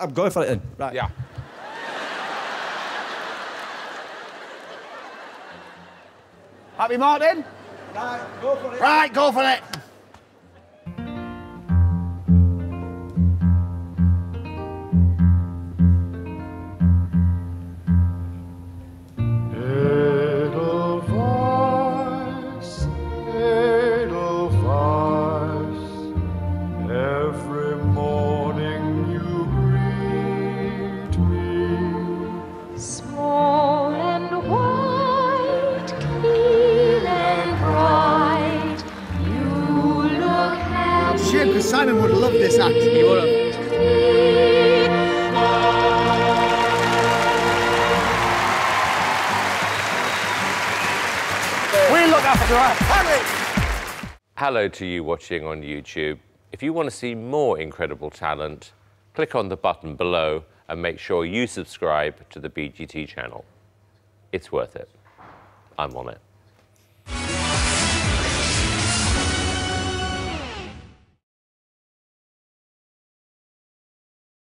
I'm going for it then. Right. Yeah. Happy Martin? Right, go for it. Right, go for it. Simon would love this act. He would have. We look after us. Hello to you watching on YouTube. If you want to see more incredible talent, click on the button below and make sure you subscribe to the BGT channel. It's worth it. I'm on it.